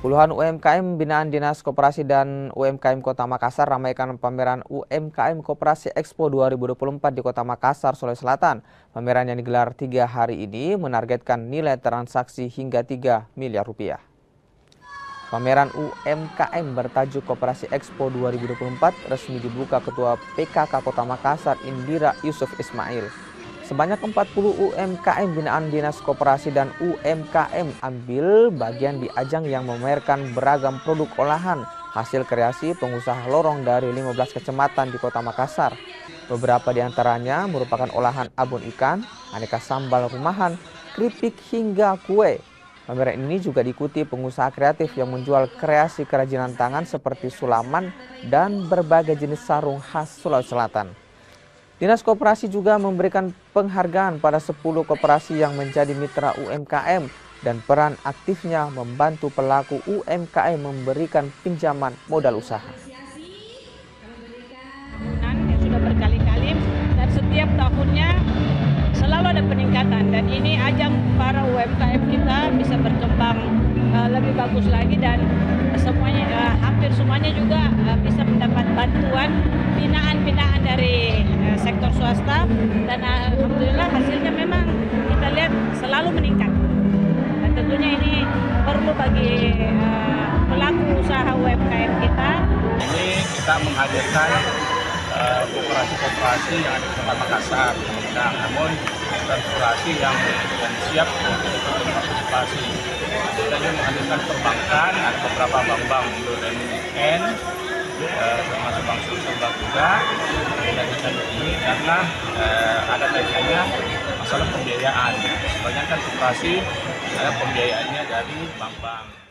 Puluhan UMKM binaan Dinas Koperasi dan UMKM Kota Makassar ramaikan pameran UMKM Koperasi Expo 2024 di Kota Makassar, Sulawesi Selatan. Pameran yang digelar 3 hari ini menargetkan nilai transaksi hingga 3 miliar rupiah. Pameran UMKM bertajuk Koperasi Expo 2024 resmi dibuka Ketua PKK Kota Makassar, Indira Yusuf Ismail. Sebanyak 40 UMKM binaan Dinas Koperasi dan UMKM ambil bagian di ajang yang memamerkan beragam produk olahan hasil kreasi pengusaha lorong dari 15 kecamatan di Kota Makassar. Beberapa di antaranya merupakan olahan abon ikan, aneka sambal rumahan, keripik hingga kue. Pameran ini juga diikuti pengusaha kreatif yang menjual kreasi kerajinan tangan seperti sulaman dan berbagai jenis sarung khas Sulawesi Selatan. Dinas Koperasi juga memberikan penghargaan pada 10 koperasi yang menjadi mitra UMKM dan peran aktifnya membantu pelaku UMKM memberikan pinjaman modal usaha. Yang sudah berkali-kali dan setiap tahunnya selalu ada peningkatan, dan ini ajang para UMKM kita bisa berkembang lebih bagus lagi, dan semuanya hampir semuanya juga bisa mendapat bantuan binaan-binaan dari sektor swasta, dan alhamdulillah hasilnya memang kita lihat selalu meningkat. Dan tentunya ini perlu bagi pelaku usaha UMKM kita. Ini kita menghadirkan koperasi-koperasi yang ada di Kota Makassar, nah, namun koperasi yang siap untuk partisipasi. Kita juga menghadirkan perbankan, ada beberapa bank-bank dan UMN, termasuk bank sosial juga dan ini karena ada kaitannya masalah pembiayaan. Sebanyak kan koperasi ada pembiayaannya dari bank-bank.